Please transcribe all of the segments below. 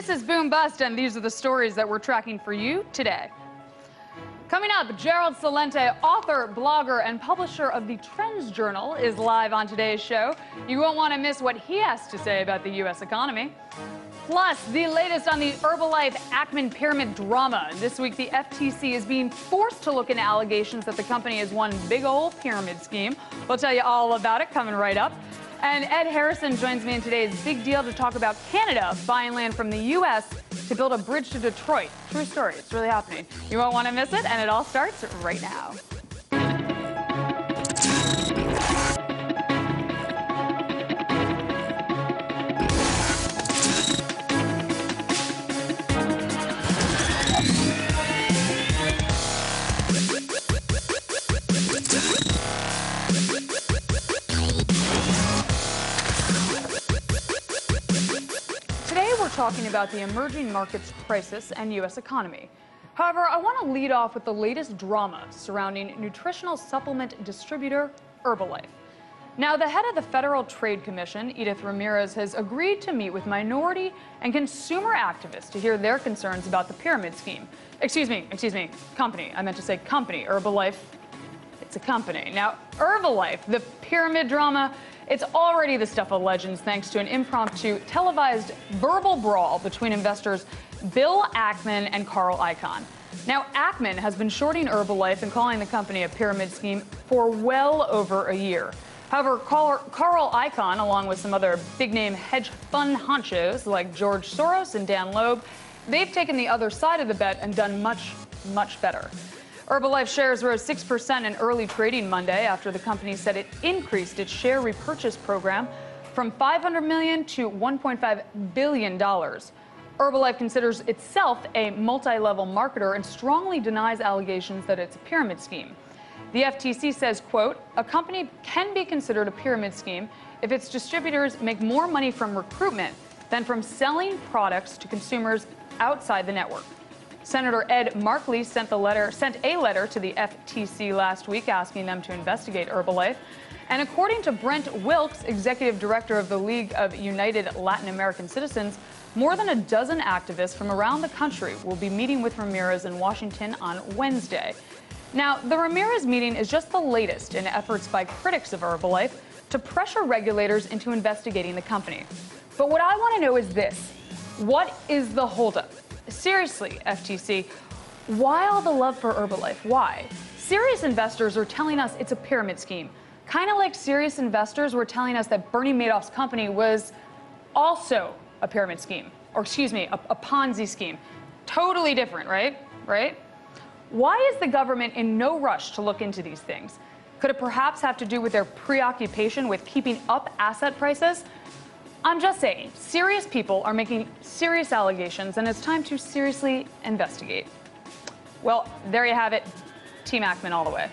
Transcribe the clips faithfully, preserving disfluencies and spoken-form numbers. This is Boom Bust, and these are the stories that we're tracking for you today. Coming up, Gerald Celente, author, blogger, and publisher of the Trends Journal, is live on today's show. You won't want to miss what he has to say about the U S economy. Plus, the latest on the Herbalife Ackman pyramid drama. This week, the F T C is being forced to look into allegations that the company has one big old pyramid scheme. We'll tell you all about it coming right up. And Ed Harrison joins me in today's big deal to talk about Canada buying land from the U S to build a bridge to Detroit. True story. It's really happening. You won't want to miss it, and it all starts right now. Talking about the emerging markets crisis and U S economy. However, I want to lead off with the latest drama surrounding nutritional supplement distributor Herbalife. Now, the head of the Federal Trade Commission, Edith Ramirez, has agreed to meet with minority and consumer activists to hear their concerns about the pyramid scheme. Excuse me, excuse me, company. I meant to say company. Herbalife, it's a company. Now, Herbalife, the pyramid drama, it's already the stuff of legends thanks to an impromptu televised verbal brawl between investors Bill Ackman and Carl Icahn. Now, Ackman has been shorting Herbalife and calling the company a pyramid scheme for well over a year. However, Carl Icahn, along with some other big-name hedge fund honchos like George Soros and Dan Loeb, they've taken the other side of the bet and done much, much better. Herbalife shares rose six percent in early trading Monday after the company said it increased its share repurchase program from five hundred million dollars to one point five billion dollars. Herbalife considers itself a multi-level marketer and strongly denies allegations that it's a pyramid scheme. The F T C says, quote, a company can be considered a pyramid scheme if its distributors make more money from recruitment than from selling products to consumers outside the network. Senator Ed Markey sent, the letter, sent a letter to the F T C last week asking them to investigate Herbalife. And according to Brent Wilkes, executive director of the League of United Latin American Citizens, more than a dozen activists from around the country will be meeting with Ramirez in Washington on Wednesday. Now, the Ramirez meeting is just the latest in efforts by critics of Herbalife to pressure regulators into investigating the company. But what I want to know is this. What is the holdup? Seriously, F T C, why all the love for Herbalife? Why? Serious investors are telling us it's a pyramid scheme, kind of like serious investors were telling us that Bernie Madoff's company was also a pyramid scheme, or excuse me, a, a Ponzi scheme. Totally different, right? Right? Why is the government in no rush to look into these things? Could it perhaps have to do with their preoccupation with keeping up asset prices? I'm just saying, serious people are making serious allegations, and it's time to seriously investigate. Well, there you have it. Team Ackman all the way.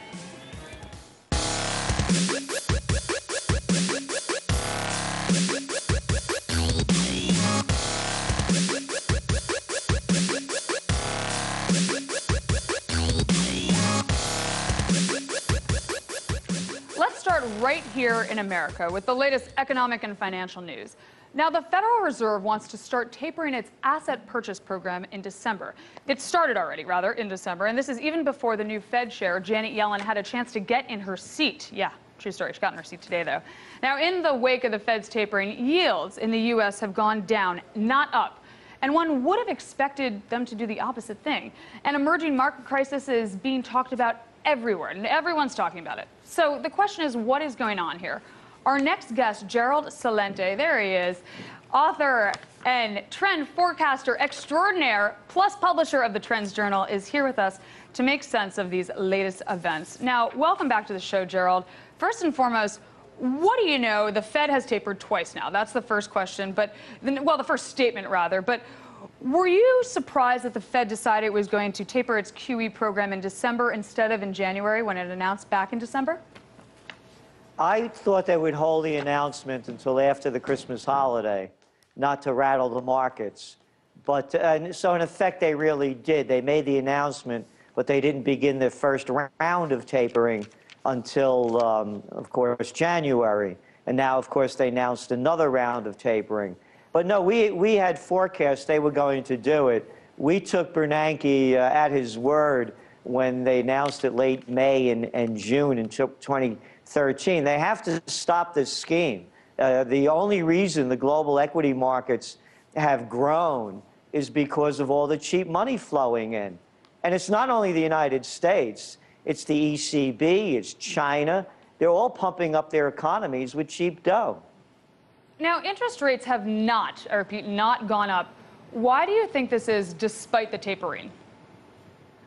Right here in America with the latest economic and financial news. Now, the Federal Reserve wants to start tapering its asset purchase program in December. It started already, rather, in December, and this is even before the new Fed chair, Janet Yellen, had a chance to get in her seat. Yeah, true story. She got in her seat today, though. Now, in the wake of the Fed's tapering, yields in the U S have gone down, not up. And one would have expected them to do the opposite thing. An emerging market crisis is being talked about everywhere, and everyone's talking about it. So the question is, what is going on here? Our next guest, Gerald Celente, there he is, author and trend forecaster extraordinaire, plus publisher of the Trends Journal, is here with us to make sense of these latest events. Now, welcome back to the show, Gerald. First and foremost, what do you know? The Fed has tapered twice now. That's the first question, but the, well, the first statement rather. But were you surprised that the Fed decided it was going to taper its Q E program in December instead of in January when it announced back in December? I thought they would hold the announcement until after the Christmas holiday, not to rattle the markets. But uh, so in effect, they really did. They made the announcement, but they didn't begin their first round of tapering until, um, of course, January. And now, of course, they announced another round of tapering. But no, we, we had forecast they were going to do it. We took Bernanke uh, at his word when they announced it late May and, and June in twenty thirteen. They have to stop this scheme. Uh, the only reason the global equity markets have grown is because of all the cheap money flowing in. And it's not only the United States, it's the E C B, it's China. They're all pumping up their economies with cheap dough. Now, interest rates have not, I repeat, not gone up. Why do you think this is, despite the tapering?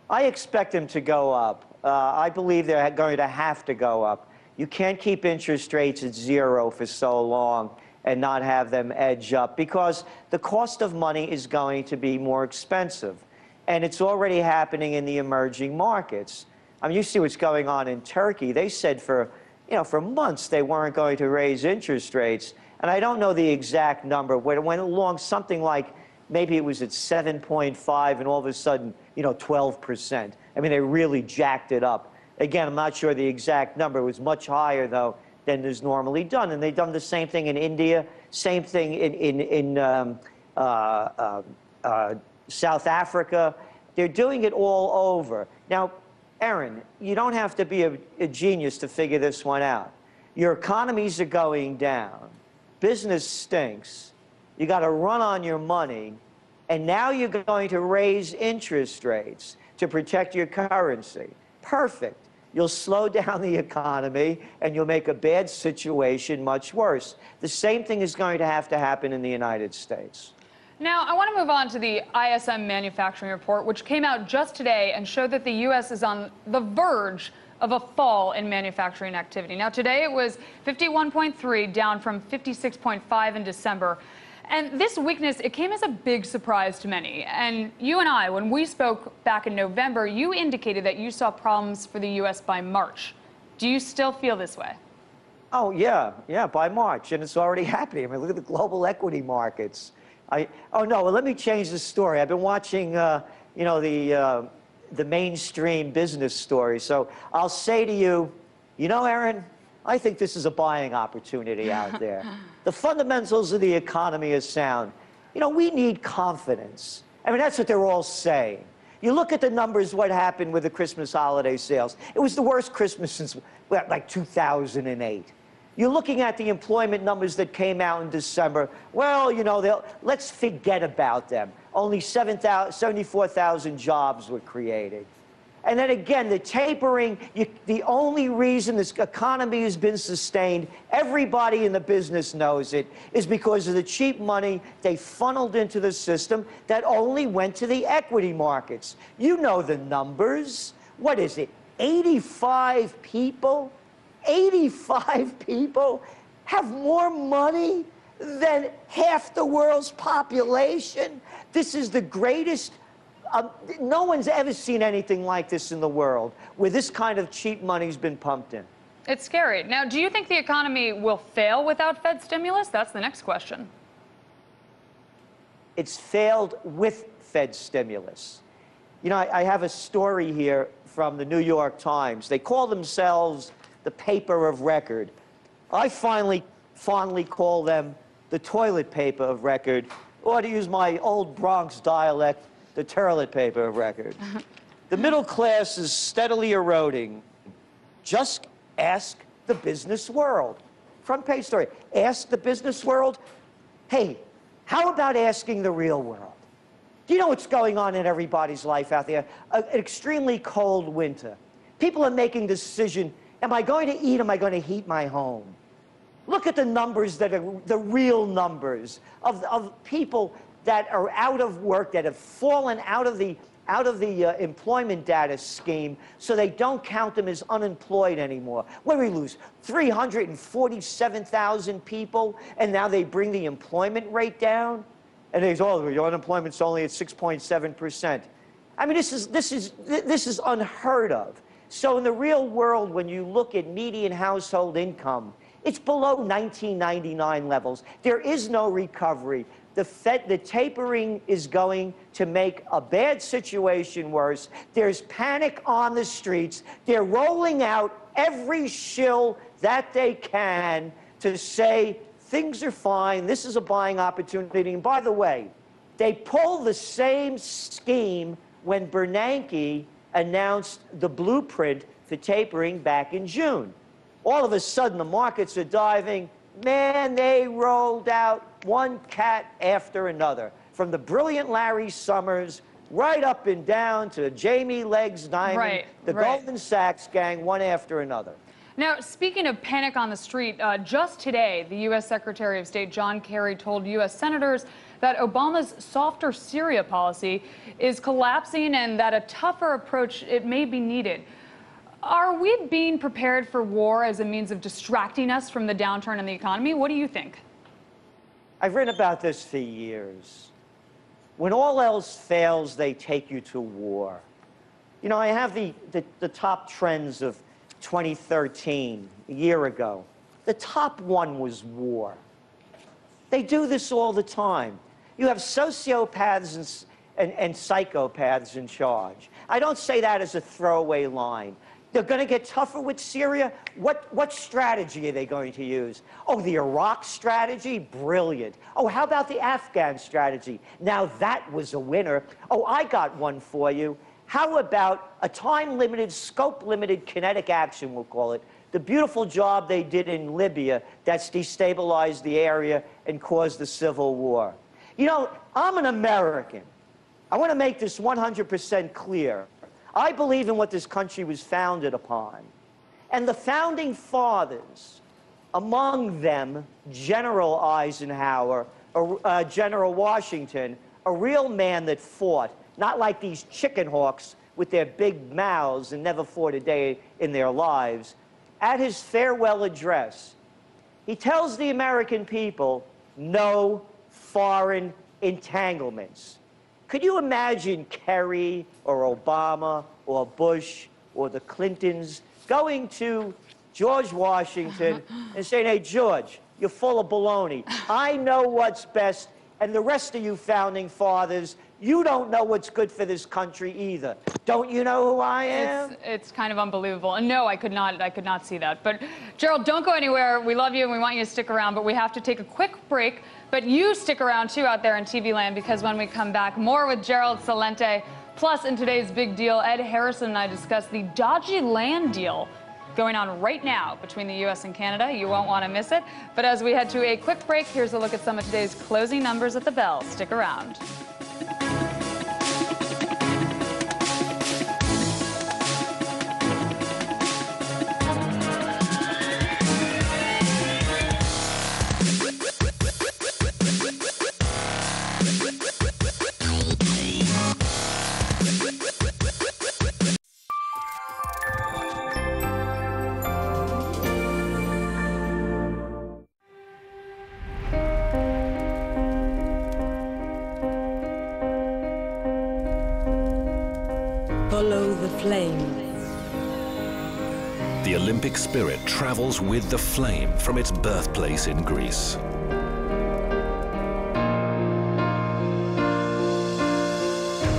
I expect them to go up. Uh, I believe they're going to have to go up. You can't keep interest rates at zero for so long and not have them edge up, because the cost of money is going to be more expensive. And it's already happening in the emerging markets. I mean, you see what's going on in Turkey. They said for, you know, for months they weren't going to raise interest rates. And I don't know the exact number. When it went along, something like maybe it was at seven point five and all of a sudden, you know, twelve percent. I mean, they really jacked it up. Again, I'm not sure the exact number. It was much higher, though, than is normally done. And they've done the same thing in India, same thing in, in, in um, uh, uh, uh, South Africa. They're doing it all over. Now, Aaron, you don't have to be a, a genius to figure this one out. Your economies are going down. Business stinks. You got to run on your money. And now you're going to raise interest rates to protect your currency. Perfect. You'll slow down the economy, and you'll make a bad situation much worse. The same thing is going to have to happen in the United States. Now, I want to move on to the I S M manufacturing report, which came out just today and showed that the U S is on the verge of a fall in manufacturing activity. Now, today it was fifty-one point three, down from fifty-six point five in December. And this weakness, it came as a big surprise to many. And you and I, when we spoke back in November, you indicated that you saw problems for the U S by March. Do you still feel this way? Oh, yeah, yeah, by March. And it's already happening. I mean, look at the global equity markets. I, oh, no, well, let me change the story. I've been watching, uh, you know, the... Uh, the mainstream business story. So I'll say to you, you know, Aaron, I think this is a buying opportunity out there. The fundamentals of the economy are sound. You know, we need confidence. I mean, that's what they're all saying. You look at the numbers, what happened with the Christmas holiday sales. It was the worst Christmas since, well, like two thousand eight. You're looking at the employment numbers that came out in December. Well, you know, they'll, let's forget about them. Only seventy-four thousand jobs were created. And then again, the tapering, you, the only reason this economy has been sustained, everybody in the business knows it, is because of the cheap money they funneled into the system that only went to the equity markets. You know the numbers. What is it, eighty-five people? eighty-five people have more money than half the world's population. This is the greatest, uh, no one's ever seen anything like this in the world, where this kind of cheap money's been pumped in. It's scary. Now, do you think the economy will fail without Fed stimulus? That's the next question. It's failed with Fed stimulus. You know, I, I have a story here from the New York Times. They call themselves the paper of record. I finally fondly call them the toilet paper of record, or to use my old Bronx dialect, the toilet paper of record. The middle class is steadily eroding. Just ask the business world. Front page story, ask the business world. Hey, how about asking the real world? Do you know what's going on in everybody's life out there? An extremely cold winter. People are making the decision, am I going to eat? Am I going to heat my home? Look at the numbers that are the real numbers of, of people that are out of work, that have fallen out of the, out of the uh, employment data scheme, so they don't count them as unemployed anymore. What do we lose? three hundred forty-seven thousand people, and now they bring the employment rate down? And they say, oh, your unemployment's only at six point seven percent. I mean, this is, this is, this is unheard of. So in the real world, when you look at median household income, it's below nineteen ninety-nine levels. There is no recovery. The Fed, the tapering is going to make a bad situation worse. There's panic on the streets. They're rolling out every shill that they can to say Things are fine. This is a buying opportunity. And by the way, they pulled the same scheme when Bernanke announced the blueprint for tapering back in June. All of a sudden, the markets are diving. Man, they rolled out one cat after another, from the brilliant Larry Summers right up and down to Jamie Legs Diamond, right, the right. Goldman Sachs gang, one after another. Now, speaking of panic on the street, uh, just today, the U S Secretary of State John Kerry told U S senators that Obama's softer Syria policy is collapsing and that a tougher approach, it may be needed. Are we being prepared for war as a means of distracting us from the downturn in the economy? What do you think? I've written about this for years. When all else fails, they take you to war. You know, I have the, the, the top trends of twenty thirteen, a year ago. The top one was war. They do this all the time. You have sociopaths and, and, and psychopaths in charge. I don't say that as a throwaway line. They're going to get tougher with Syria. What, what strategy are they going to use? Oh, the Iraq strategy? Brilliant. Oh, how about the Afghan strategy? Now that was a winner. Oh, I got one for you. How about a time-limited, scope-limited kinetic action, we'll call it, the beautiful job they did in Libya that's destabilized the area and caused the civil war? You know, I'm an American. I want to make this one hundred percent clear. I believe in what this country was founded upon. And the founding fathers, among them General Eisenhower, or, uh, General Washington, a real man that fought, not like these chicken hawks with their big mouths and never fought a day in their lives. At his farewell address, he tells the American people, no foreign entanglements. Could you imagine Kerry or Obama or Bush or the Clintons going to George Washington and saying, hey, George, you're full of baloney. I know what's best, and the rest of you founding fathers, you don't know what's good for this country either. Don't you know who I am? It's, it's kind of unbelievable. And no, I could not, I could not see that. But Gerald, don't go anywhere. We love you and we want you to stick around, but we have to take a quick break. But you stick around too out there in T V land, because when we come back, more with Gerald Celente. Plus, in today's big deal, Ed Harrison and I discuss the dodgy land deal going on right now between the U S and Canada. You won't want to miss it. But as we head to a quick break, here's a look at some of today's closing numbers at the Bell. Stick around. Spirit travels with the flame from its birthplace in Greece.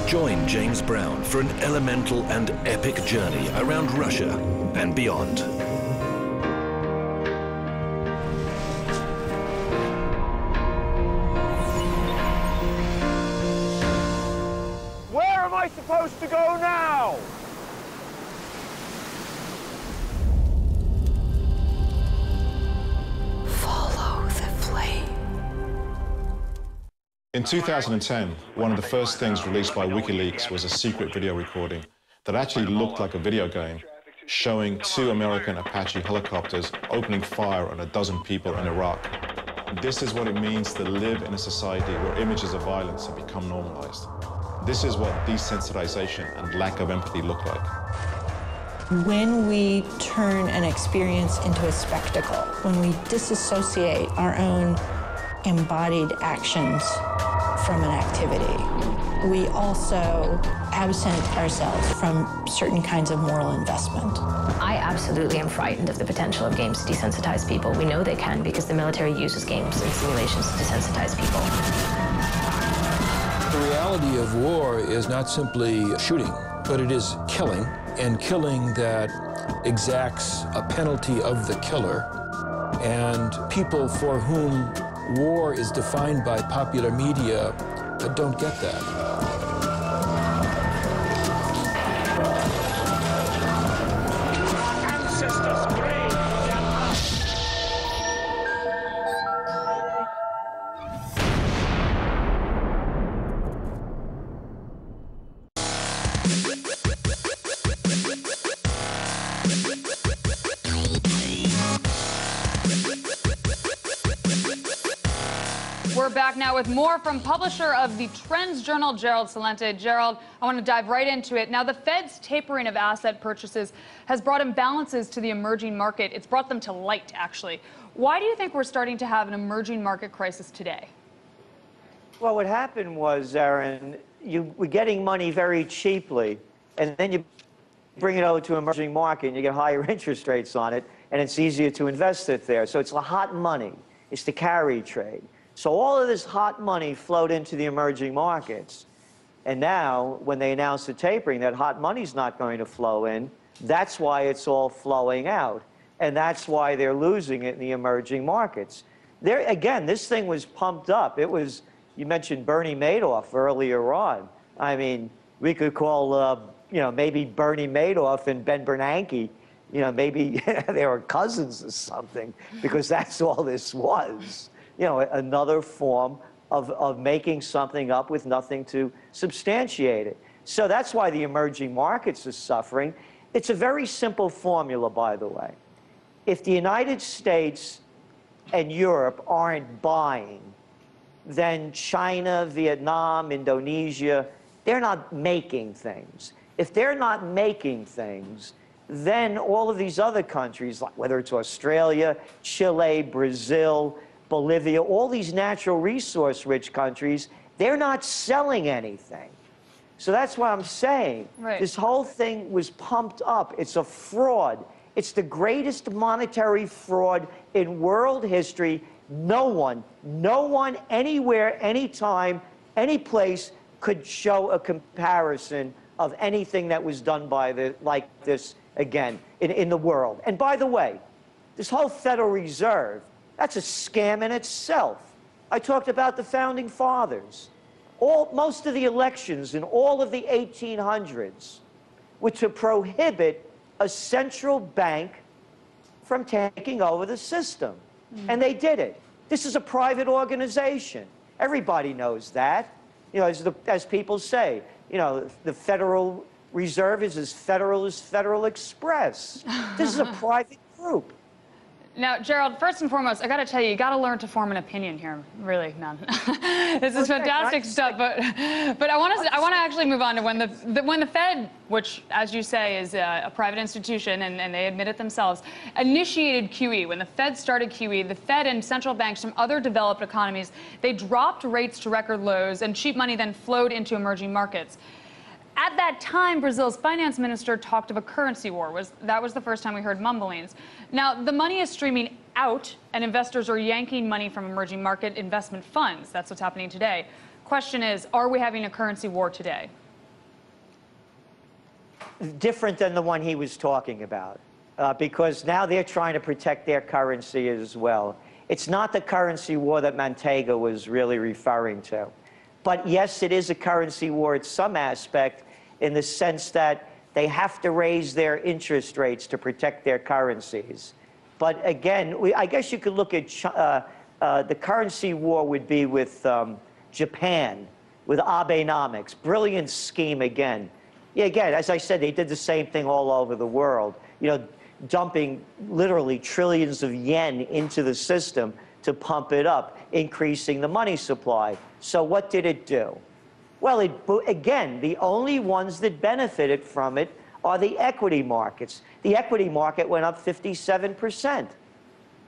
Join James Brown for an elemental and epic journey around Russia and beyond. Where am I supposed to go now? In two thousand ten, one of the first things released by WikiLeaks was a secret video recording that actually looked like a video game, showing two American Apache helicopters opening fire on a dozen people in Iraq. This is what it means to live in a society where images of violence have become normalized. This is what desensitization and lack of empathy look like. When we turn an experience into a spectacle, when we disassociate our own embodied actions from an activity, we also absent ourselves from certain kinds of moral investment. I absolutely am frightened of the potential of games to desensitize people. We know they can, because the military uses games and simulations to desensitize people. The reality of war is not simply shooting, but it is killing, and killing that exacts a penalty of the killer. and people for whom war is defined by popular media don't get that. With more from publisher of the Trends Journal, Gerald Celente. Gerald, I want to dive right into it. Now, the Fed's tapering of asset purchases has brought imbalances to the emerging market. It's brought them to light, actually. Why do you think we're starting to have an emerging market crisis today? Well, what happened was, Aaron, you were getting money very cheaply, and then you bring it over to an emerging market, and you get higher interest rates on it, and it's easier to invest it there. So it's the hot money. It's the carry trade. So all of this hot money flowed into the emerging markets. And now, when they announced the tapering, that hot money's not going to flow in. That's why it's all flowing out. And that's why they're losing it in the emerging markets. There, again, this thing was pumped up. It was, you mentioned Bernie Madoff earlier on. I mean, we could call, uh, you know, maybe Bernie Madoff and Ben Bernanke, you know, maybe they were cousins or something, because that's all this was. You know, another form of, of making something up with nothing to substantiate it. So that's why the emerging markets are suffering. It's a very simple formula, by the way. If the United States and Europe aren't buying, then China, Vietnam, Indonesia, they're not making things. If they're not making things, then all of these other countries, whether it's Australia, Chile, Brazil, Bolivia, all these natural resource-rich countries, they're not selling anything. So that's what I'm saying. Right. This whole thing was pumped up. It's a fraud. It's the greatest monetary fraud in world history. No one, no one, anywhere, anytime, any place could show a comparison of anything that was done by the, like this again in, in the world. And by the way, this whole Federal Reserve, that's a scam in itself. I talked about the founding fathers. All, most of the elections in all of the eighteen hundreds were to prohibit a central bank from taking over the system. Mm-hmm. And they did it. This is a private organization. Everybody knows that. You know, as, the, as people say, you know, the Federal Reserve is as federal as Federal Express. This is a private group. Now, Gerald, first and foremost, I got to tell you, you got to learn to form an opinion here. Really, none. This is okay, fantastic stuff, but but I want to I want to actually move on to when the, the when the Fed, which, as you say, is a, a private institution, and, and they admit it themselves, initiated Q E. When the Fed started Q E, the Fed and central banks from other developed economies, they dropped rates to record lows, and cheap money then flowed into emerging markets. At that time, Brazil's finance minister talked of a currency war. Was, that was the first time we heard mumblings. Now, the money is streaming out, and investors are yanking money from emerging market investment funds. That's what's happening today. Question is, are we having a currency war today? Different than the one he was talking about, uh, because now they're trying to protect their currency as well. It's not the currency war that Mantega was really referring to. But yes, it is a currency war in some aspect, in the sense that they have to raise their interest rates to protect their currencies. But again, we, I guess you could look at Ch uh, uh, the currency war would be with um, Japan, with Abenomics. Brilliant scheme again. Yeah, again, as I said, they did the same thing all over the world. You know, dumping literally trillions of yen into the system to pump it up, increasing the money supply. So what did it do? Well, it, again, the only ones that benefited from it are the equity markets. The equity market went up fifty-seven percent.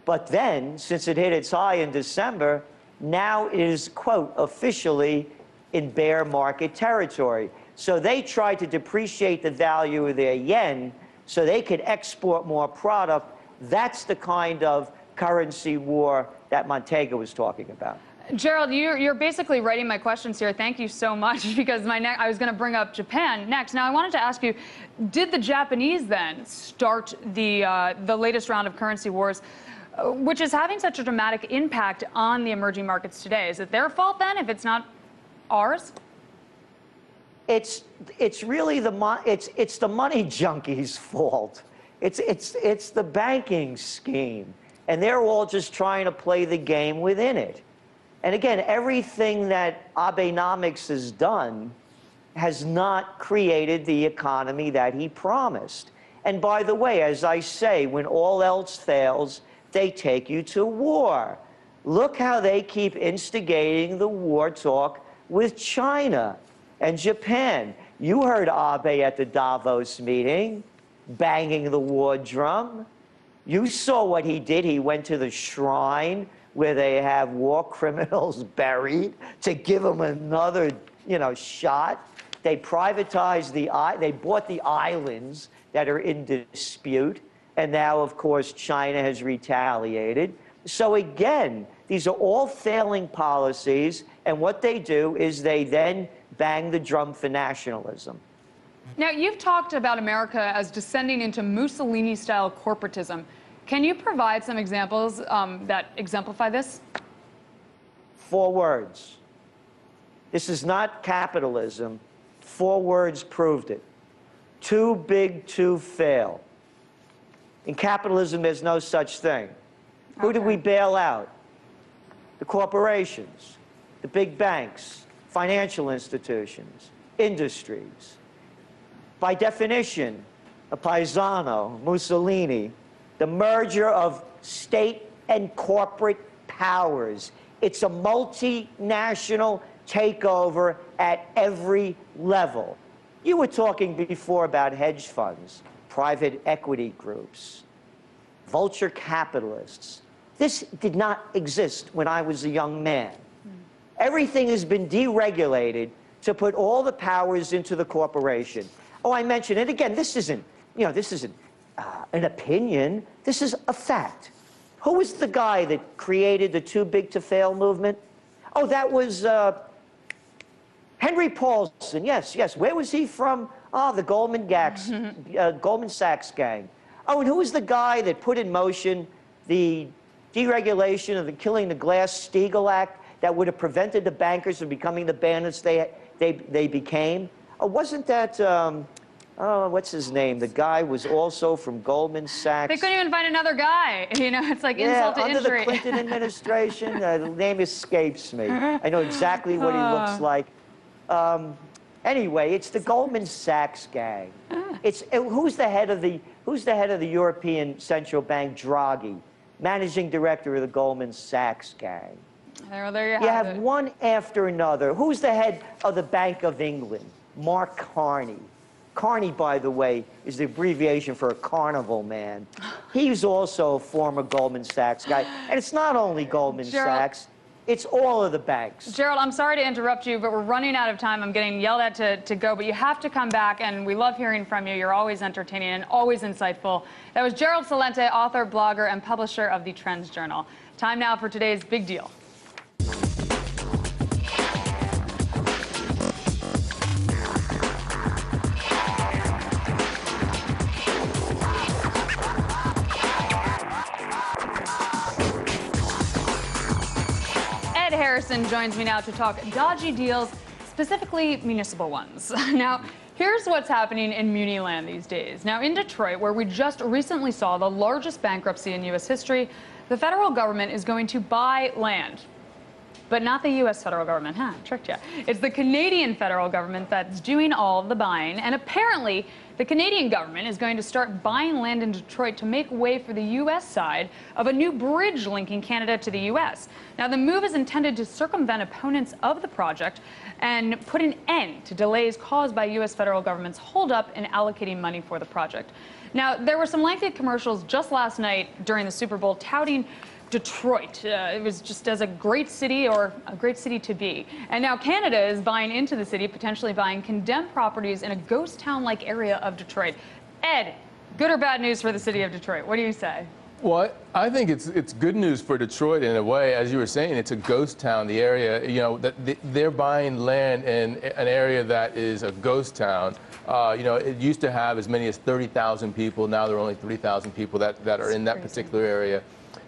But then, since it hit its high in December, now it is, quote, officially in bear market territory. So they tried to depreciate the value of their yen so they could export more product. That's the kind of currency war that Mantega was talking about. Gerald, you're, you're basically writing my questions here. Thank you so much, because my ne I was going to bring up Japan next. Now, I wanted to ask you, did the Japanese then start the, uh, the latest round of currency wars which is having such a dramatic impact on the emerging markets today. Is it their fault, then, if it's not ours? It's it's really the mo it's it's the money junkies' fault. It's it's it's the banking scheme, and they're all just trying to play the game within it. And again, everything that Abenomics has done has not created the economy that he promised. And by the way, as I say, when all else fails, they take you to war. Look how they keep instigating the war talk with China and Japan. You heard Abe at the Davos meeting, banging the war drum. You saw what he did. He went to the shrine where they have war criminals buried to give them another, you know, shot. They privatized the, they bought the islands that are in dispute. And now, of course, China has retaliated. So again, these are all failing policies. And what they do is they then bang the drum for nationalism. Now, you've talked about America as descending into Mussolini-style corporatism. Can you provide some examples um, that exemplify this? Four words. This is not capitalism. Four words proved it. Too big to fail. In capitalism, there's no such thing. Okay. Who do we bail out? The corporations, the big banks, financial institutions, industries. By definition, a Paisano, Mussolini, the merger of state and corporate powers. It's a multinational takeover at every level. You were talking before about hedge funds, private equity groups, vulture capitalists. This did not exist when I was a young man. Everything has been deregulated to put all the powers into the corporation. Oh, I mentioned it again. This isn't, you know, this isn't uh, an opinion. This is a fact. Who was the guy that created the too big to fail movement? Oh, that was uh, Henry Paulson. Yes, yes. Where was he from? Ah, oh, the Goldman, Gax, uh, Goldman Sachs gang. Oh, and who was the guy that put in motion the deregulation of the killing the Glass-Steagall Act that would have prevented the bankers from becoming the bandits they, they, they became? Oh, wasn't that, um, oh, what's his name? The guy was also from Goldman Sachs. They couldn't even find another guy. You know, it's like yeah, insult to injury. Under the Clinton administration, uh, the name escapes me. I know exactly what he looks like. Um, anyway, it's the Goldman Sachs gang. It's it, who's the head of the who's the head of the European Central Bank? Draghi, managing director of the Goldman Sachs gang. There, there you, you have, have one after another. Who's the head of the Bank of England? Mark Carney. Carney, by the way, is the abbreviation for a carnival man. He's also a former Goldman Sachs guy. And it's not only Goldman Gerald, Sachs, it's all of the banks. Gerald, I'm sorry to interrupt you, but we're running out of time. I'm getting yelled at to, to go, but you have to come back, and we love hearing from you. You're always entertaining and always insightful. That was Gerald Celente, author, blogger, and publisher of the Trends Journal. Time now for today's Big Deal. Ed Harrison joins me now to talk dodgy deals, specifically municipal ones. Now, here's what's happening in Muni land these days. Now, in Detroit, where we just recently saw the largest bankruptcy in U S history, the federal government is going to buy land. But not the U S federal government, huh? Tricked ya. It's the Canadian federal government that's doing all the buying. And apparently, the Canadian government is going to start buying land in Detroit to make way for the U S side of a new bridge linking Canada to the U S. Now, the move is intended to circumvent opponents of the project and put an end to delays caused by U S federal government's holdup in allocating money for the project. Now, there were some lengthy commercials just last night during the Super Bowl touting Detroit. Uh, it was just as a great city or a great city to be. And now Canada is buying into the city, potentially buying condemned properties in a ghost town-like area of Detroit. Ed, good or bad news for the city of Detroit? What do you say? Well, I think it's it's good news for Detroit in a way. As you were saying, it's a ghost town. The area, you know, that they're buying land in an area that is a ghost town. Uh, you know, it used to have as many as thirty thousand people. Now there are only three thousand people that, that are in that particular area.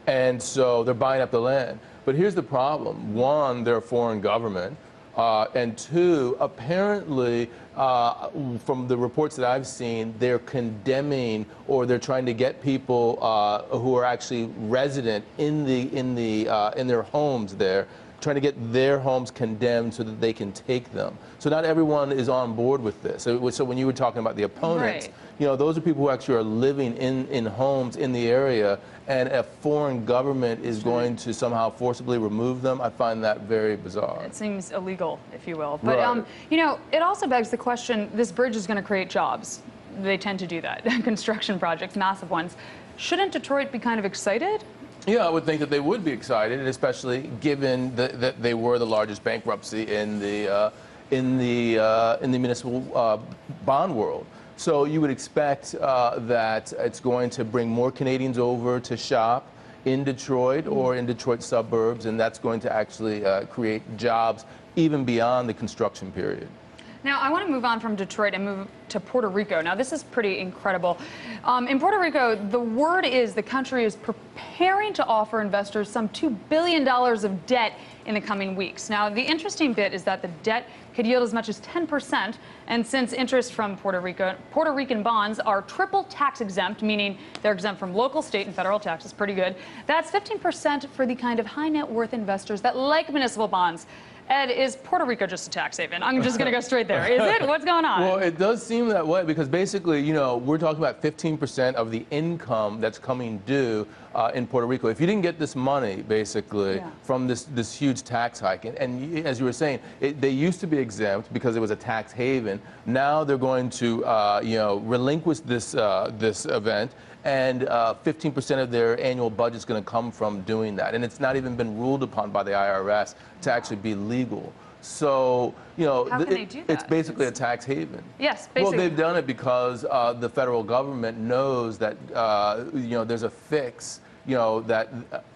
And so they're buying up the land. But here's the problem. One, they're a foreign government. Uh, and two, apparently, uh, from the reports that I've seen, they're condemning or they're trying to get people uh, who are actually resident in the in the uh, in their homes there, trying to get their homes condemned so that they can take them. So not everyone is on board with this. So, so when you were talking about the opponents, right. you know, those are people who actually are living in, in homes in the area, and a foreign government is going to somehow forcibly remove them. I find that very bizarre. It seems illegal, if you will. But, right. um, you know, it also begs the question, this bridge is going to create jobs. They tend to do that. Construction projects, massive ones. Shouldn't Detroit be kind of excited? Yeah, I would think that they would be excited, especially given the, that they were the largest bankruptcy in the, uh, in the, uh, in the municipal uh, bond world. So you would expect uh, that it's going to bring more Canadians over to shop in Detroit or in Detroit suburbs, and that's going to actually uh, create jobs even beyond the construction period. Now, I want to move on from Detroit and move to Puerto Rico. Now, this is pretty incredible. Um, in Puerto Rico, the word is the country is preparing to offer investors some two billion dollars of debt in the coming weeks. Now, the interesting bit is that the debt could yield as much as ten percent. And since interest from Puerto Rico, Puerto Rican bonds are triple tax exempt, meaning they're exempt from local, state, and federal taxes, pretty good. That's fifteen percent for the kind of high net worth investors that like municipal bonds. Ed, is Puerto Rico just a tax haven? I'm just going to go straight there. Is it? What's going on? Well, it does seem that way because basically, you know, we're talking about fifteen percent of the income that's coming due uh, in Puerto Rico. If you didn't get this money, basically, yeah. from this, this huge tax hike, and, and as you were saying, it, they used to be exempt because it was a tax haven. Now they're going to, uh, you know, relinquish this, uh, this event. And fifteen percent uh, of their annual budget is going to come from doing that. And it's not even been ruled upon by the I R S to actually be legal. So, you know, How can they do that? It's basically it's... a tax haven. Yes, basically. Well, they've done it because uh, the federal government knows that, uh, you know, there's a fix, you know, that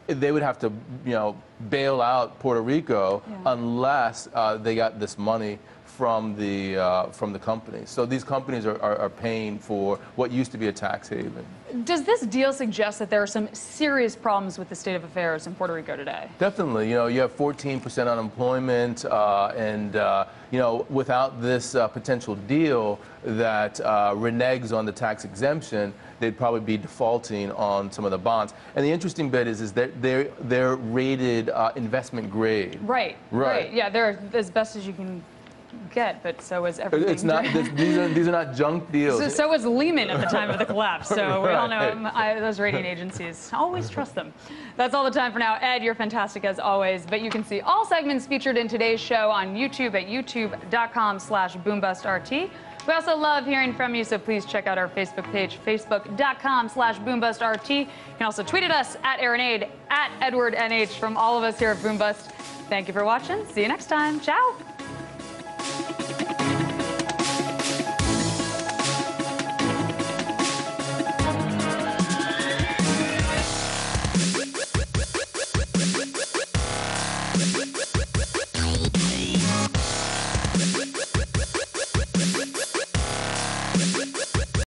they would have to, you know, bail out Puerto Rico yeah. unless uh, they got this money from the, uh, from the company. So these companies are, are, are paying for what used to be a tax haven. Does this deal suggest that there are some serious problems with the state of affairs in Puerto Rico today? Definitely. You know, you have fourteen percent unemployment, uh, and, uh, you know, without this uh, potential deal that uh, reneges on the tax exemption, they'd probably be defaulting on some of the bonds. And the interesting bit is, is that they're, they're rated uh, investment grade. Right, right, right. Yeah, they're as best as you can get, but so is everything. It's not, this, these, are, these are not junk deals. So, so was Lehman at the time of the collapse. So right. we all know I, those rating agencies. Always trust them. That's all the time for now. Ed, you're fantastic as always. But you can see all segments featured in today's show on YouTube at youtube dot com slash boom bust R T. We also love hearing from you, so please check out our Facebook page, facebook dot com slash boom bust R T. You can also tweet at us at Aaron Aid, at Edward N H. From all of us here at Boom Bust, thank you for watching. See you next time. Ciao.